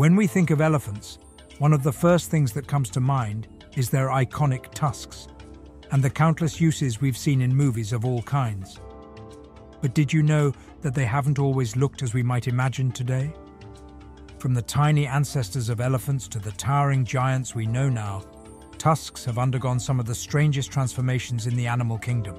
When we think of elephants, one of the first things that comes to mind is their iconic tusks and the countless uses we've seen in movies of all kinds. But did you know that they haven't always looked as we might imagine today? From the tiny ancestors of elephants to the towering giants we know now, tusks have undergone some of the strangest transformations in the animal kingdom.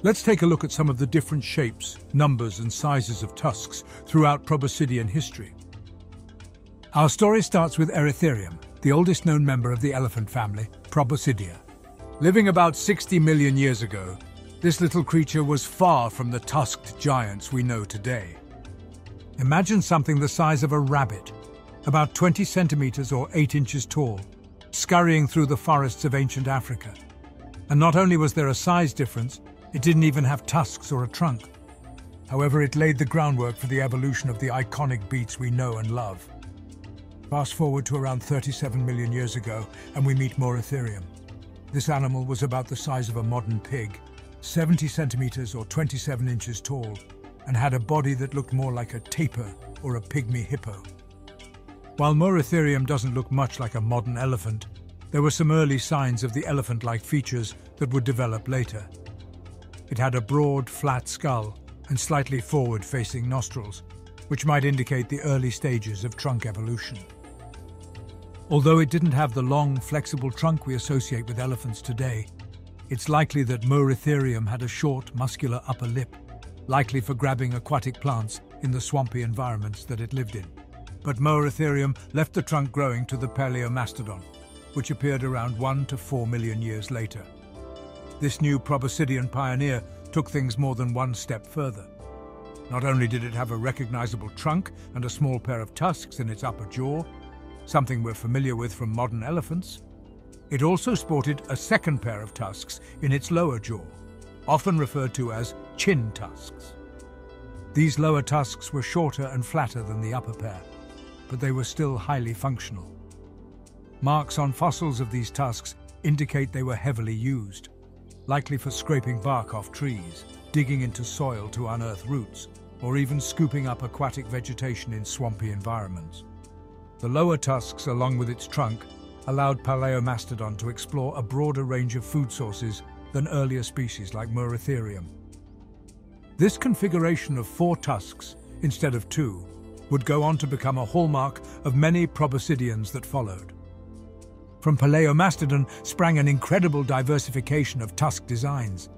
Let's take a look at some of the different shapes, numbers and sizes of tusks throughout Proboscidean history. Our story starts with Eritherium, the oldest known member of the elephant family, Proboscidea. Living about 60 million years ago, this little creature was far from the tusked giants we know today. Imagine something the size of a rabbit, about 20 centimeters or 8 inches tall, scurrying through the forests of ancient Africa. And not only was there a size difference, it didn't even have tusks or a trunk. However, it laid the groundwork for the evolution of the iconic beaks we know and love. Fast forward to around 37 million years ago, and we meet Moeritherium. This animal was about the size of a modern pig, 70 centimeters or 27 inches tall, and had a body that looked more like a tapir or a pygmy hippo. While Moeritherium doesn't look much like a modern elephant, there were some early signs of the elephant-like features that would develop later. It had a broad, flat skull and slightly forward-facing nostrils, which might indicate the early stages of trunk evolution. Although it didn't have the long, flexible trunk we associate with elephants today, it's likely that Moeritherium had a short, muscular upper lip, likely for grabbing aquatic plants in the swampy environments that it lived in. But Moeritherium left the trunk growing to the Palaeomastodon, which appeared around 1 to 4 million years later. This new Proboscidean pioneer took things more than one step further. Not only did it have a recognizable trunk and a small pair of tusks in its upper jaw, something we're familiar with from modern elephants, it also sported a second pair of tusks in its lower jaw, often referred to as chin tusks. These lower tusks were shorter and flatter than the upper pair, but they were still highly functional. Marks on fossils of these tusks indicate they were heavily used, likely for scraping bark off trees, digging into soil to unearth roots, or even scooping up aquatic vegetation in swampy environments. The lower tusks, along with its trunk, allowed Palaeomastodon to explore a broader range of food sources than earlier species like Moeritherium. This configuration of 4 tusks, instead of 2, would go on to become a hallmark of many Proboscideans that followed. From Palaeomastodon sprang an incredible diversification of tusk designs,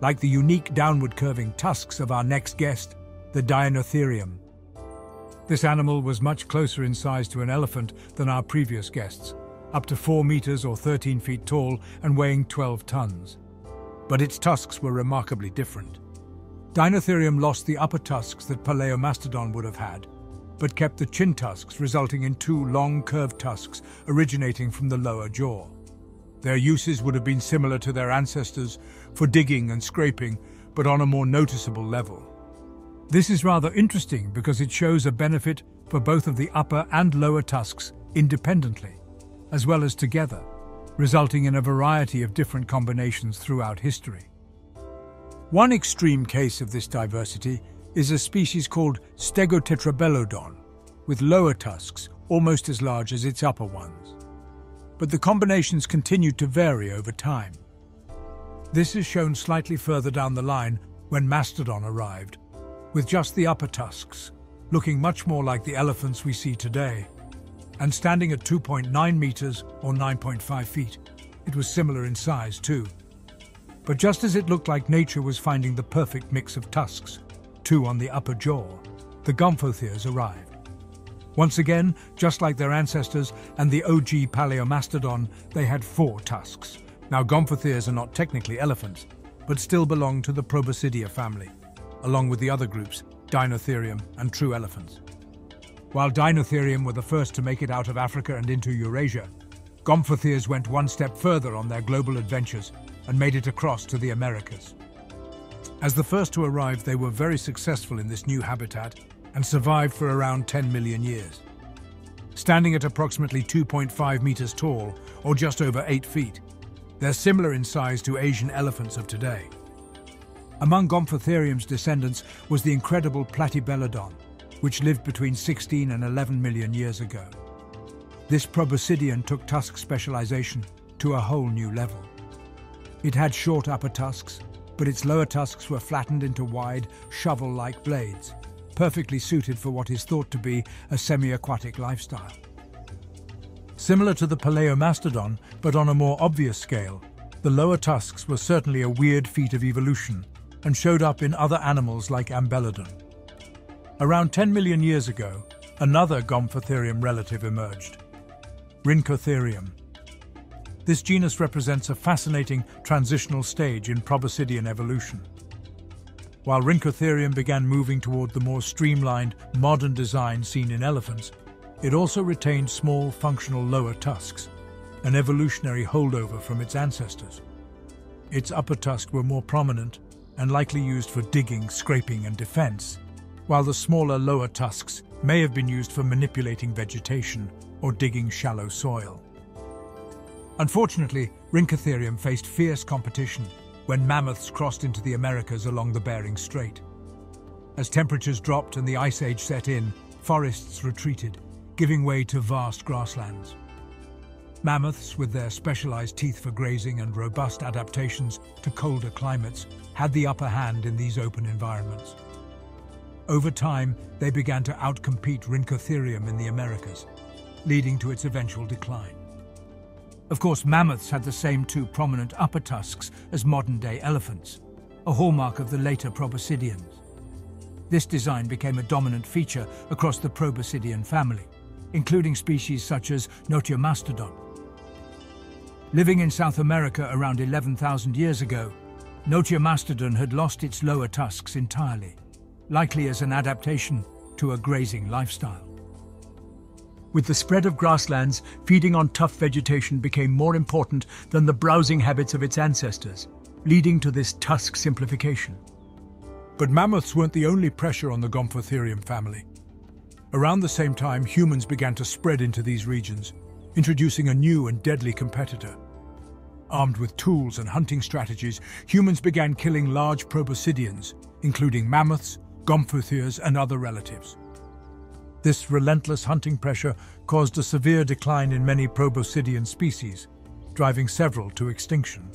like the unique downward-curving tusks of our next guest, the Deinotherium. This animal was much closer in size to an elephant than our previous guests, up to 4 meters or 13 feet tall and weighing 12 tons. But its tusks were remarkably different. Deinotherium lost the upper tusks that Palaeomastodon would have had, but kept the chin tusks, resulting in 2 long curved tusks originating from the lower jaw. Their uses would have been similar to their ancestors, for digging and scraping, but on a more noticeable level. This is rather interesting because it shows a benefit for both of the upper and lower tusks independently, as well as together, resulting in a variety of different combinations throughout history. One extreme case of this diversity is a species called Stegotetrabelodon, with lower tusks almost as large as its upper ones. But the combinations continued to vary over time. This is shown slightly further down the line when Mastodon arrived, with just the upper tusks, looking much more like the elephants we see today. And standing at 2.9 meters or 9.5 feet, it was similar in size too. But just as it looked like nature was finding the perfect mix of tusks, 2 on the upper jaw, the gomphotheres arrived. Once again, just like their ancestors and the OG Palaeomastodon, they had 4 tusks. Now, gomphotheres are not technically elephants, but still belong to the Proboscidea family, along with the other groups, Deinotherium and true elephants. While Deinotherium were the first to make it out of Africa and into Eurasia, gomphotheres went one step further on their global adventures and made it across to the Americas. As the first to arrive, they were very successful in this new habitat and survived for around 10 million years. Standing at approximately 2.5 meters tall, or just over 8 feet, they're similar in size to Asian elephants of today. Among Gomphotherium's descendants was the incredible Platybelodon, which lived between 16 and 11 million years ago. This proboscidean took tusk specialization to a whole new level. It had short upper tusks, but its lower tusks were flattened into wide, shovel-like blades, perfectly suited for what is thought to be a semi-aquatic lifestyle. Similar to the Palaeomastodon, but on a more obvious scale, the lower tusks were certainly a weird feat of evolution and showed up in other animals like Ambelodon. Around 10 million years ago, another Gomphotherium relative emerged, Rhynchotherium. This genus represents a fascinating transitional stage in proboscidean evolution. While Rhynchotherium began moving toward the more streamlined, modern design seen in elephants, it also retained small, functional lower tusks, an evolutionary holdover from its ancestors. Its upper tusks were more prominent and likely used for digging, scraping, and defense, while the smaller lower tusks may have been used for manipulating vegetation or digging shallow soil. Unfortunately, Rhynchotherium faced fierce competition when mammoths crossed into the Americas along the Bering Strait. As temperatures dropped and the Ice Age set in, forests retreated, giving way to vast grasslands. Mammoths, with their specialized teeth for grazing and robust adaptations to colder climates, had the upper hand in these open environments. Over time, they began to outcompete Rhynchotherium in the Americas, leading to its eventual decline. Of course, mammoths had the same two prominent upper tusks as modern-day elephants, a hallmark of the later proboscideans. This design became a dominant feature across the proboscidean family, including species such as Notiomastodon. Living in South America around 11,000 years ago, Notiomastodon had lost its lower tusks entirely, likely as an adaptation to a grazing lifestyle. With the spread of grasslands, feeding on tough vegetation became more important than the browsing habits of its ancestors, leading to this tusk simplification. But mammoths weren't the only pressure on the Gomphotherium family. Around the same time, humans began to spread into these regions, introducing a new and deadly competitor. Armed with tools and hunting strategies, humans began killing large proboscideans, including mammoths, gomphotheres, and other relatives. This relentless hunting pressure caused a severe decline in many proboscidean species, driving several to extinction.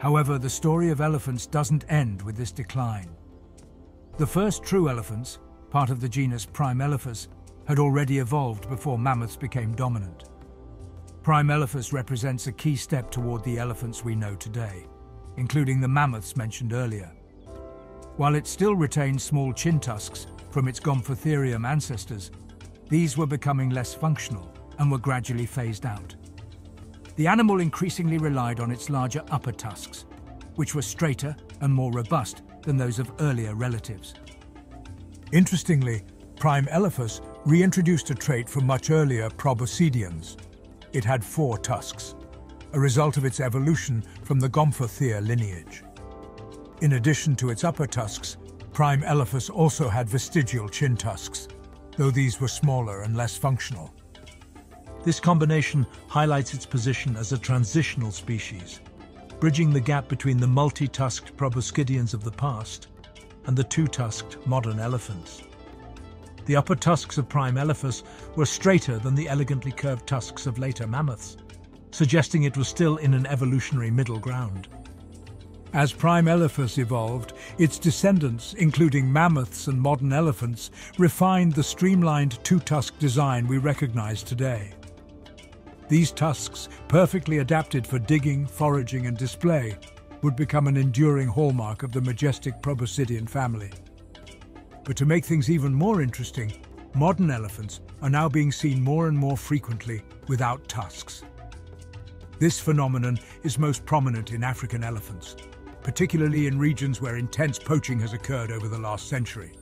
However, the story of elephants doesn't end with this decline. The first true elephants, part of the genus Primelephas, had already evolved before mammoths became dominant. Primelephas represents a key step toward the elephants we know today, including the mammoths mentioned earlier. While it still retained small chin tusks from its Gomphotherium ancestors, these were becoming less functional and were gradually phased out. The animal increasingly relied on its larger upper tusks, which were straighter and more robust than those of earlier relatives. Interestingly, Primelephas reintroduced a trait from much earlier proboscideans. It had four tusks, a result of its evolution from the Gomphotherium lineage. In addition to its upper tusks, Primelephas also had vestigial chin tusks, though these were smaller and less functional. This combination highlights its position as a transitional species, bridging the gap between the multi-tusked proboscideans of the past and the two-tusked modern elephants. The upper tusks of Primelephas were straighter than the elegantly curved tusks of later mammoths, suggesting it was still in an evolutionary middle ground. As Primelephas evolved, its descendants, including mammoths and modern elephants, refined the streamlined two-tusk design we recognize today. These tusks, perfectly adapted for digging, foraging, and display, would become an enduring hallmark of the majestic proboscidean family. But to make things even more interesting, modern elephants are now being seen more and more frequently without tusks. This phenomenon is most prominent in African elephants, particularly in regions where intense poaching has occurred over the last century.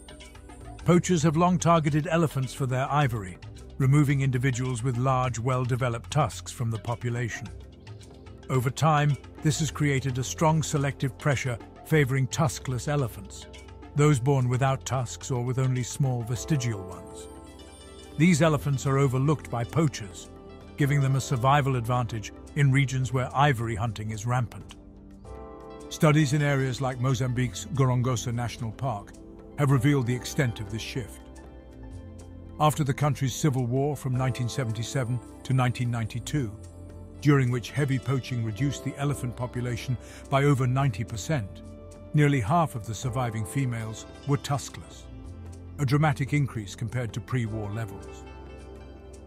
Poachers have long targeted elephants for their ivory, removing individuals with large, well-developed tusks from the population. Over time, this has created a strong selective pressure favoring tuskless elephants, those born without tusks or with only small vestigial ones. These elephants are overlooked by poachers, giving them a survival advantage in regions where ivory hunting is rampant. Studies in areas like Mozambique's Gorongosa National Park have revealed the extent of this shift. after the country's civil war from 1977 to 1992, during which heavy poaching reduced the elephant population by over 90%. Nearly half of the surviving females were tuskless, a dramatic increase compared to pre-war levels.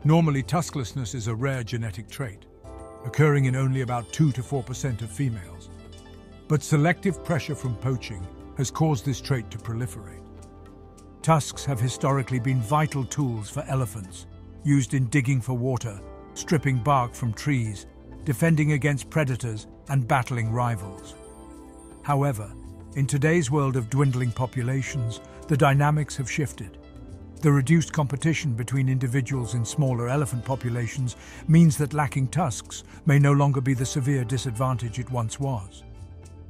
Normally, tusklessness is a rare genetic trait, occurring in only about 2 to 4% of females. But selective pressure from poaching has caused this trait to proliferate. Tusks have historically been vital tools for elephants, used in digging for water, stripping bark from trees, defending against predators, and battling rivals. However, in today's world of dwindling populations, the dynamics have shifted. The reduced competition between individuals in smaller elephant populations means that lacking tusks may no longer be the severe disadvantage it once was.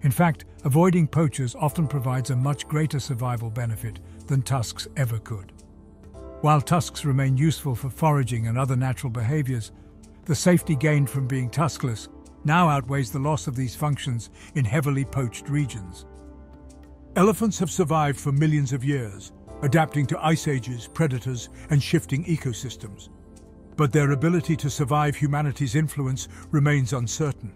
In fact, avoiding poachers often provides a much greater survival benefit than tusks ever could. While tusks remain useful for foraging and other natural behaviors, the safety gained from being tuskless now outweighs the loss of these functions in heavily poached regions. Elephants have survived for millions of years, adapting to ice ages, predators, and shifting ecosystems. But their ability to survive humanity's influence remains uncertain.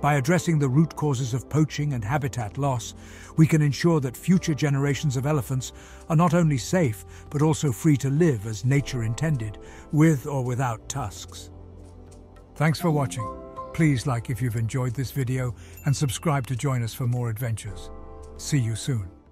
By addressing the root causes of poaching and habitat loss, we can ensure that future generations of elephants are not only safe, but also free to live as nature intended, with or without tusks. Thanks for watching. Please like if you've enjoyed this video and subscribe to join us for more adventures. See you soon.